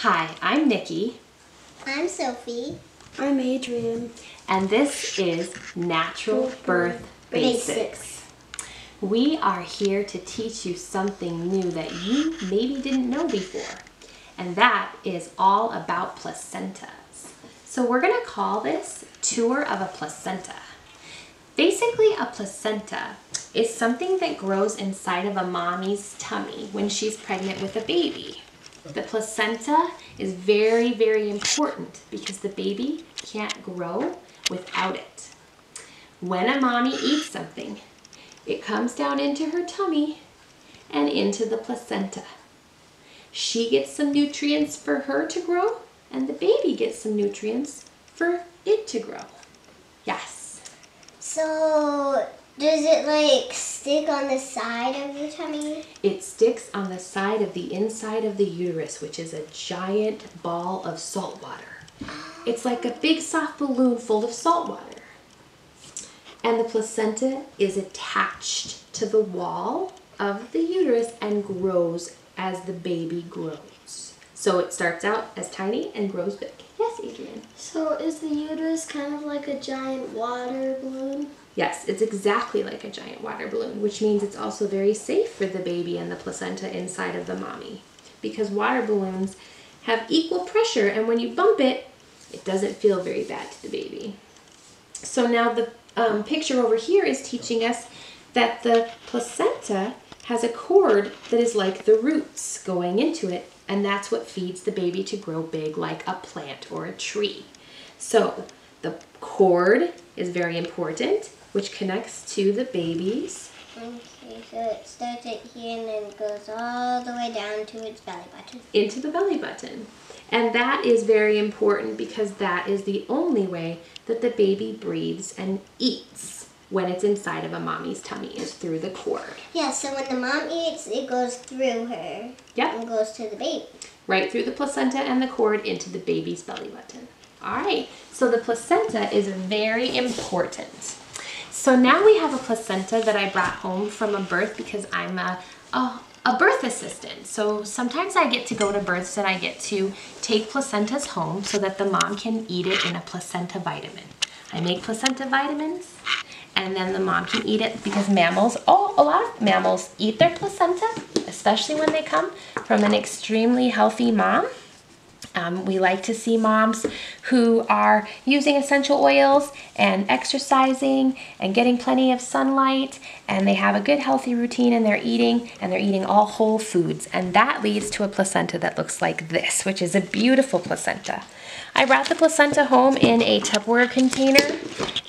Hi, I'm Nikki. I'm Sophie. I'm Adrienne. And this is Natural Birth Basics. We are here to teach you something new that you maybe didn't know before. And that is all about placentas. So we're going to call this Tour of a Placenta. Basically, a placenta is something that grows inside of a mommy's tummy when she's pregnant with a baby. The placenta is very, very important because the baby can't grow without it. When a mommy eats something, it comes down into her tummy and into the placenta. She gets some nutrients for her to grow, and the baby gets some nutrients for it to grow. Yes. So, does it like stick on the side of the tummy? It sticks on the side of the inside of the uterus, which is a giant ball of salt water. It's like a big soft balloon full of salt water. And the placenta is attached to the wall of the uterus and grows as the baby grows. So it starts out as tiny and grows big. Yes, Adrienne. So is the uterus kind of like a giant water balloon? Yes, it's exactly like a giant water balloon, which means it's also very safe for the baby and the placenta inside of the mommy, because water balloons have equal pressure, and when you bump it, it doesn't feel very bad to the baby. So now the picture over here is teaching us that the placenta has a cord that is like the roots going into it, and that's what feeds the baby to grow big like a plant or a tree. So the cord is very important, which connects to the babies. Okay, so it starts at here and then goes all the way down to its belly button. Into the belly button. And that is very important because that is the only way that the baby breathes and eats when it's inside of a mommy's tummy, is through the cord. Yeah, so when the mom eats, it goes through her. Yep. And goes to the baby. Right through the placenta and the cord into the baby's belly button. All right, so the placenta is very important. So now we have a placenta that I brought home from a birth because I'm a birth assistant. So sometimes I get to go to births and I get to take placentas home so that the mom can eat it in a placenta vitamin. I make placenta vitamins, and then the mom can eat it because mammals, a lot of mammals eat their placenta, especially when they come from an extremely healthy mom. We like to see moms who are using essential oils and exercising and getting plenty of sunlight, and they have a good healthy routine in their eating, and they're eating all whole foods, and that leads to a placenta that looks like this, which is a beautiful placenta. I brought the placenta home in a Tupperware container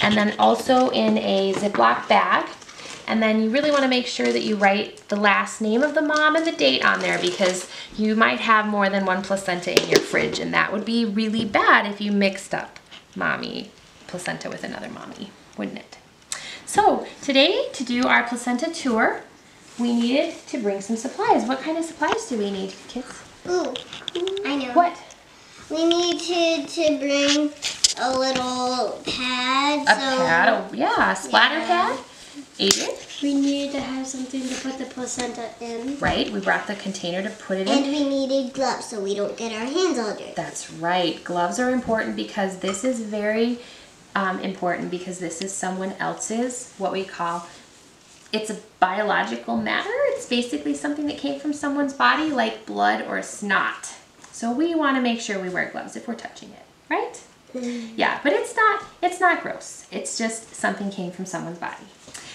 and then also in a Ziploc bag. And then you really want to make sure that you write the last name of the mom and the date on there, because you might have more than one placenta in your fridge, and that would be really bad if you mixed up mommy placenta with another mommy, wouldn't it? So today, to do our placenta tour, we needed to bring some supplies. What kind of supplies do we need, kids? Ooh, I know. What? We needed to bring a little pad. A pad, yeah, a splatter pad. Adrienne? We needed to have something to put the placenta in. Right, we brought the container to put it in. And we needed gloves so we don't get our hands all dirty. That's right. Gloves are important because this is very important, because this is someone else's, what we call, it's a biological matter. It's basically something that came from someone's body, like blood or snot. So we want to make sure we wear gloves if we're touching it, right? Yeah, but it's not gross. It's just something came from someone's body.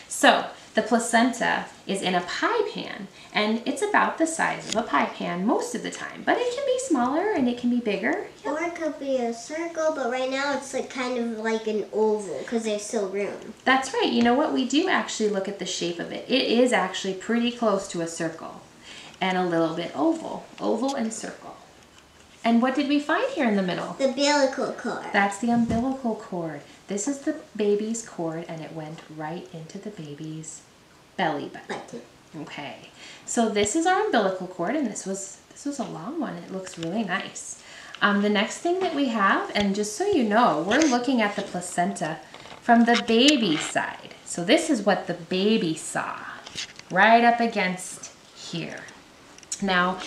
So the placenta is in a pie pan, and it's about the size of a pie pan most of the time, but it can be smaller and it can be bigger. Yep. Or it could be a circle, but right now it's like kind of like an oval because there's still room. That's right. You know what? We do actually look at the shape of it. It is actually pretty close to a circle and a little bit oval. Oval and circle. And what did we find here in the middle? The umbilical cord. That's the umbilical cord. This is the baby's cord, and it went right into the baby's belly button. Okay. So this is our umbilical cord, and this was a long one. It looks really nice. The next thing that we have, and just so you know, we're looking at the placenta from the baby's side. So this is what the baby saw, right up against here. Now,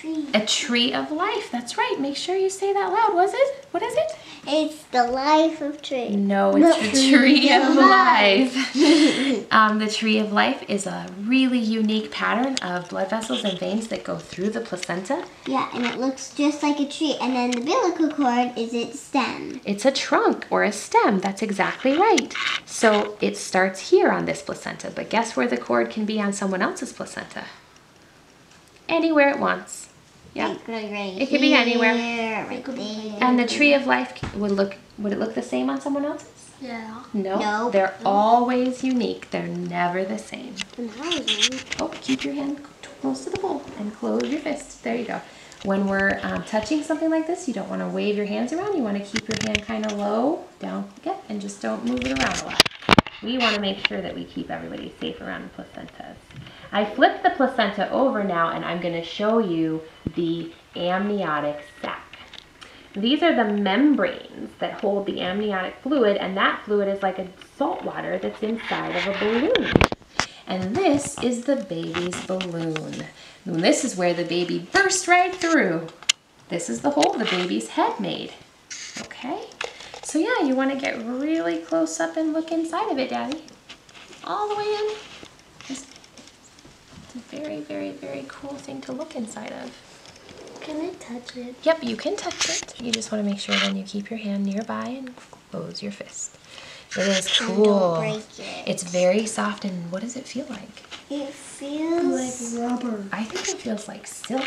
tree. A tree of life. That's right. Make sure you say that loud. Was it? What is it? It's the life of tree. No, it's the tree of life. The tree of life is a really unique pattern of blood vessels and veins that go through the placenta. Yeah, and it looks just like a tree. And then the umbilical cord is its stem. It's a trunk or a stem. That's exactly right. So it starts here on this placenta, but guess where the cord can be on someone else's placenta? Anywhere it wants. Yeah, it could be anywhere. Right there. And the tree of life would it look the same on someone else's? Yeah. No. Nope. They're always unique. They're never the same. Oh, keep your hand close to the bowl and close your fist. There you go. When we're touching something like this, you don't want to wave your hands around. You want to keep your hand kind of low down, and just don't move it around a lot. We want to make sure that we keep everybody safe around the placentas. I flipped the placenta over now, and I'm going to show you the amniotic sac. These are the membranes that hold the amniotic fluid, and that fluid is like a salt water that's inside of a balloon. And this is the baby's balloon. And this is where the baby burst right through. This is the hole the baby's head made. Okay? So yeah, you want to get really close up and look inside of it, Daddy. All the way in. It's a very, very, very cool thing to look inside of. Can I touch it? Yep, you can touch it. You just want to make sure then you keep your hand nearby and close your fist. It is cool. Don't break it. It's very soft, and what does it feel like? It feels like rubber. I think it feels like silk.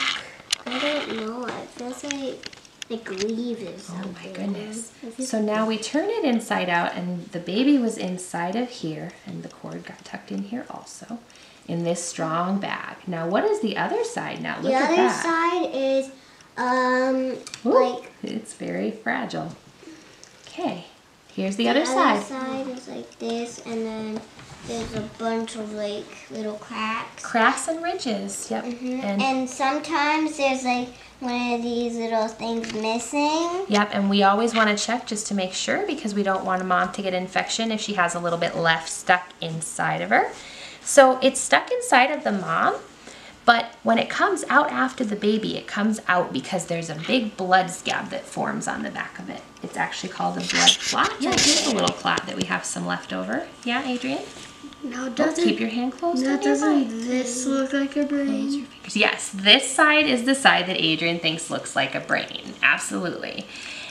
I don't know. It feels like leaves or something. Oh my goodness. So now we turn it inside out, and the baby was inside of here, and the cord got tucked in here also, in this strong bag. Now what is the other side now? Look at that. The other side is it's very fragile. Okay, here's the other side. The other side is like this, and then there's a bunch of like little cracks. Cracks and ridges, yep. Mm-hmm. And sometimes there's like one of these little things missing. Yep, and we always want to check just to make sure, because we don't want a mom to get infection if she has a little bit left stuck inside of her. So it's stuck inside of the mom, but when it comes out after the baby, it comes out because there's a big blood scab that forms on the back of it. It's actually called a blood clot. Yeah, here's a little clot that we have some left over. Yeah, Adrienne? Now doesn't, keep your hand close. Now doesn't this look like a brain? Your fingers. Yes, this side is the side that Adrienne thinks looks like a brain, absolutely.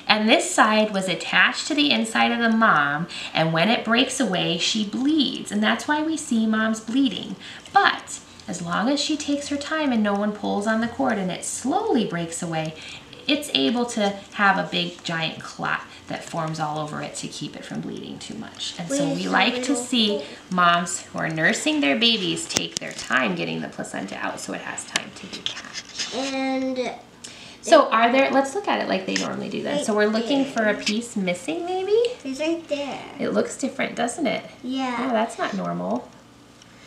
And this side was attached to the inside of the mom, and when it breaks away, she bleeds. And that's why we see moms bleeding. But as long as she takes her time and no one pulls on the cord and it slowly breaks away, it's able to have a big giant clot that forms all over it to keep it from bleeding too much. And so we like to see moms who are nursing their babies take their time getting the placenta out so it has time to detach. And so are there, let's look at it like they normally do then. So we're looking for a piece missing maybe? It's right there. It looks different, doesn't it? Yeah. Oh, that's not normal.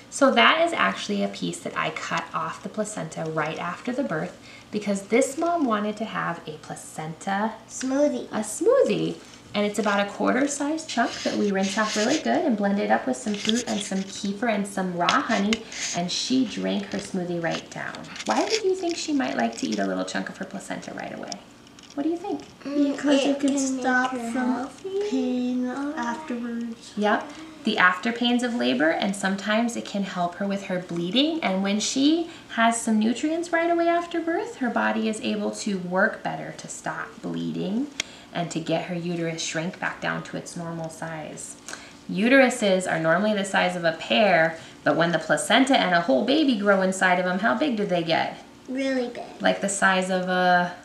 So that is actually a piece that I cut off the placenta right after the birth, because this mom wanted to have a placenta smoothie. A smoothie. And it's about a quarter-sized chunk that we rinse off really good and blend it up with some fruit and some kefir and some raw honey, and she drank her smoothie right down. Why did you think she might like to eat a little chunk of her placenta right away? What do you think? Because it can stop some pain afterwards. Yep, the after pains of labor, and sometimes it can help her with her bleeding, and when she has some nutrients right away after birth, her body is able to work better to stop bleeding and to get her uterus shrink back down to its normal size. Uteruses are normally the size of a pear, but when the placenta and a whole baby grow inside of them, how big do they get? Really big. Like the size of a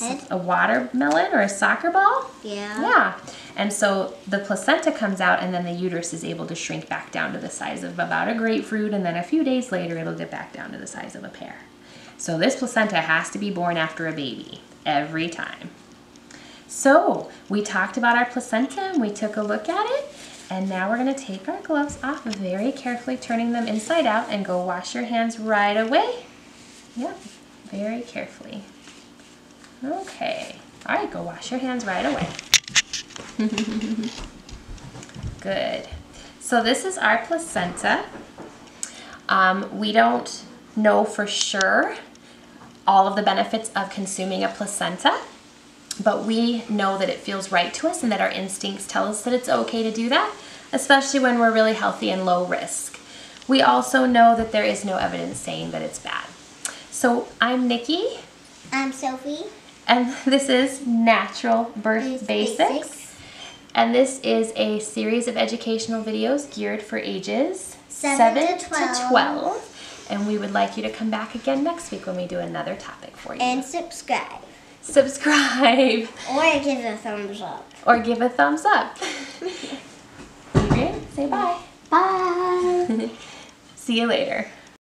head? A watermelon or a soccer ball? Yeah. Yeah. And so the placenta comes out, and then the uterus is able to shrink back down to the size of about a grapefruit, and then a few days later it'll get back down to the size of a pear. So this placenta has to be born after a baby, every time. So we talked about our placenta, and we took a look at it, and now we're going to take our gloves off, very carefully turning them inside out, and go wash your hands right away. Yep, very carefully. Okay, all right, go wash your hands right away. Good. So this is our placenta. We don't know for sure all of the benefits of consuming a placenta, but we know that it feels right to us and that our instincts tell us that it's okay to do that, especially when we're really healthy and low risk. We also know that there is no evidence saying that it's bad. So I'm Nikki. I'm Sophie. And this is Natural Birth Basics. And this is a series of educational videos geared for ages 7 to 12. And we would like you to come back again next week when we do another topic for you. And subscribe. Subscribe. Or give a thumbs up. Or give a thumbs up. Adrienne, say bye. Bye. See you later.